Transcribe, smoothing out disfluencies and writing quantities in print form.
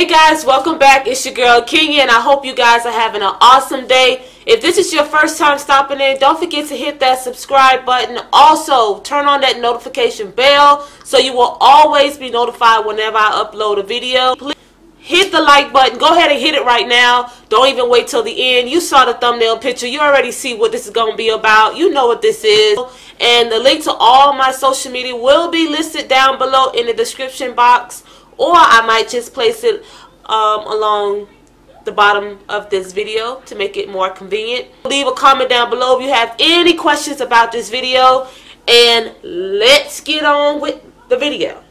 Hey guys, welcome back. It's your girl Kenya, and I hope you guys are having an awesome day. If this is your first time stopping in, don't forget to hit that subscribe button. Also, turn on that notification bell so you will always be notified whenever I upload a video. Please hit the like button. Go ahead and hit it right now. Don't even wait till the end. You saw the thumbnail picture. You already see what this is going to be about. You know what this is. And the link to all my social media will be listed down below in the description box. Or I might just place it along the bottom of this video to make it more convenient. Leave a comment down below if you have any questions about this video. And let's get on with the video.